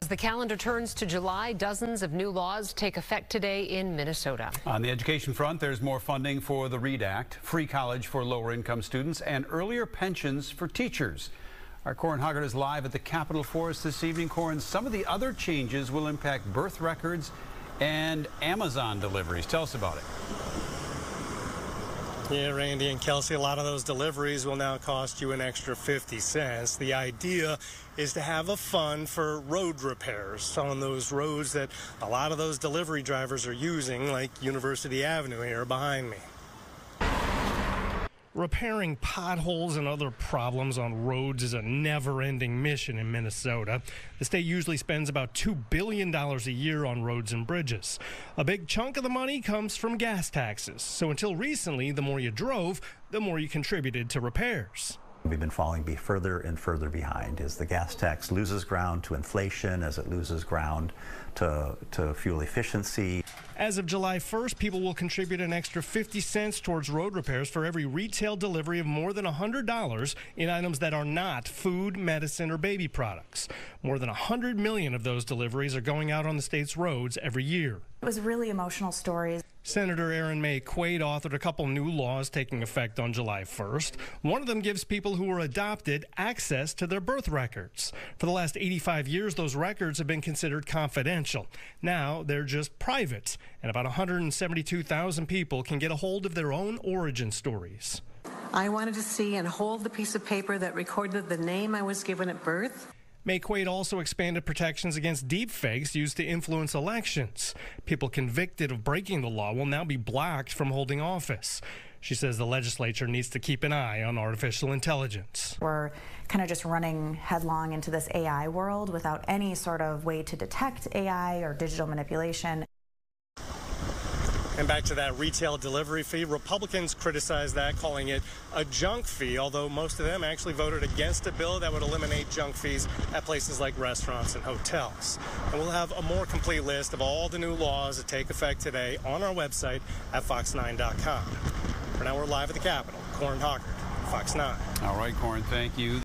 As the calendar turns to July, dozens of new laws take effect today in Minnesota. On the education front, there's more funding for the READ Act, free college for lower-income students, and earlier pensions for teachers. Our Corin Hoggard is live at the Capitol for us this evening. Corin, some of the other changes will impact birth records and Amazon deliveries. Tell us about it. Yeah, Randy and Kelsey, a lot of those deliveries will now cost you an extra 50 cents. The idea is to have a fund for road repairs on those roads that a lot of those delivery drivers are using, like University Avenue here behind me. Repairing potholes and other problems on roads is a never-ending mission in Minnesota. The state usually spends about $2 billion a year on roads and bridges. A big chunk of the money comes from gas taxes. So until recently, the more you drove, the more you contributed to repairs. We've been falling further and further behind as the gas tax loses ground to inflation, as it loses ground to fuel efficiency. As of July 1st, people will contribute an extra 50 cents towards road repairs for every retail delivery of more than $100 in items that are not food, medicine, or baby products. More than 100 million of those deliveries are going out on the state's roads every year. It was really emotional stories. Senator Erin Maye Quade authored a couple new laws taking effect on July 1st. One of them gives people who were adopted access to their birth records. For the last 85 years, those records have been considered confidential. Now they're just private, and about 172,000 people can get a hold of their own origin stories. I wanted to see and hold the piece of paper that recorded the name I was given at birth. Maye Quade also expanded protections against deepfakes used to influence elections. People convicted of breaking the law will now be blocked from holding office. She says the legislature needs to keep an eye on artificial intelligence. We're kind of just running headlong into this AI world without any sort of way to detect AI or digital manipulation. And back to that retail delivery fee, Republicans criticized that, calling it a junk fee, although most of them actually voted against a bill that would eliminate junk fees at places like restaurants and hotels. And we'll have a more complete list of all the new laws that take effect today on our website at fox9.com. For now, we're live at the Capitol. Corin Hoggard, Fox 9. All right, Corin, thank you.